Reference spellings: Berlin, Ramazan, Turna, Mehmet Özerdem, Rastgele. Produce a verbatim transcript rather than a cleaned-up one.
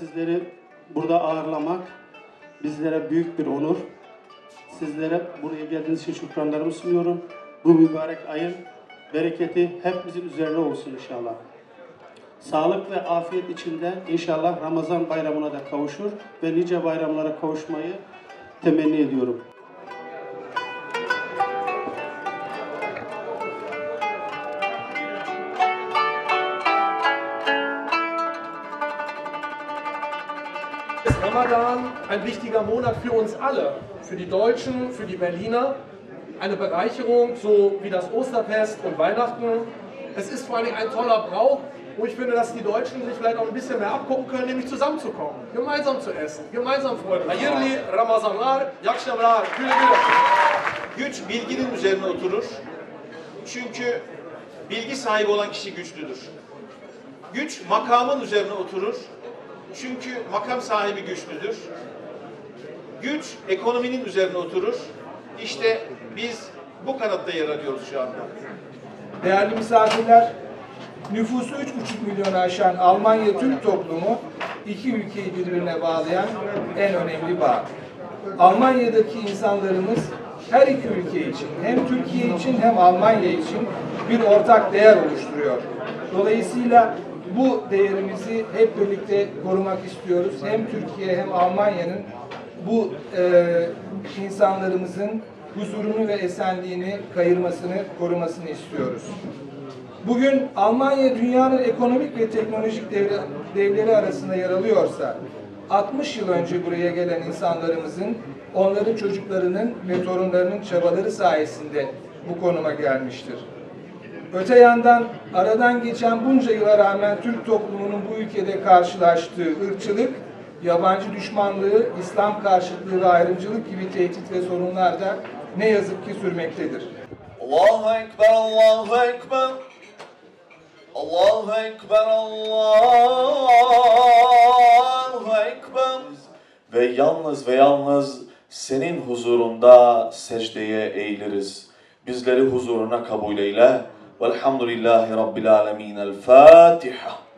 sizleri burada ağırlamak bizlere büyük bir onur. Sizlere buraya geldiğiniz için şükranlarımı sunuyorum. Bu mübarek ayın bereketi hepimizin üzerine olsun inşallah. Sağlık ve afiyet içinde inşallah Ramazan bayramına da kavuşur ve nice bayramlara kavuşmayı temenni ediyorum. Ramadan, ein wichtiger Monat für uns alle, für die Deutschen, für die Berliner, eine Bereicherung, so wie das Osterfest und Weihnachten. Es ist vor allem ein toller Brauch, wo ich finde, dass die Deutschen sich vielleicht auch ein bisschen mehr abgucken können, nämlich zusammenzukommen, gemeinsam zu essen, gemeinsam Freude. Hayırlı Ramazanlar, iyi akşamlar, güle güle. Güç bilginin üzerine oturur. Çünkü bilgi sahibi olan kişi güçlüdür. Güç makamın üzerine oturur. Çünkü makam sahibi güçlüdür. Güç ekonominin üzerine oturur. İşte biz bu kanatta yer alıyoruz şu anda. Değerli misafirler, nüfusu üç buçuk milyonu aşan Almanya Türk toplumu iki ülkeyi birbirine bağlayan en önemli bağ. Almanya'daki insanlarımız her iki ülke için, hem Türkiye için hem Almanya için bir ortak değer oluşturuyor. Dolayısıyla bu değerimizi hep birlikte korumak istiyoruz. Hem Türkiye hem Almanya'nın bu e, insanlarımızın huzurunu ve esenliğini kayırmasını, korumasını istiyoruz. Bugün Almanya dünyanın ekonomik ve teknolojik devre, devleri arasında yer alıyorsa, altmış yıl önce buraya gelen insanlarımızın, onların çocuklarının ve torunlarının çabaları sayesinde bu konuma gelmiştir. Öte yandan aradan geçen bunca yıla rağmen Türk toplumunun bu ülkede karşılaştığı ırkçılık, yabancı düşmanlığı, İslam karşıtlığı ve ayrımcılık gibi tehdit ve sorunlar da ne yazık ki sürmektedir. Allahu Ekber, Allahu Ekber, Allahu Ekber, Allahu Ekber. Ve yalnız ve yalnız senin huzurunda secdeye eğiliriz. Bizleri huzuruna kabul eyle. والحمد لله رب العالمين الفاتحة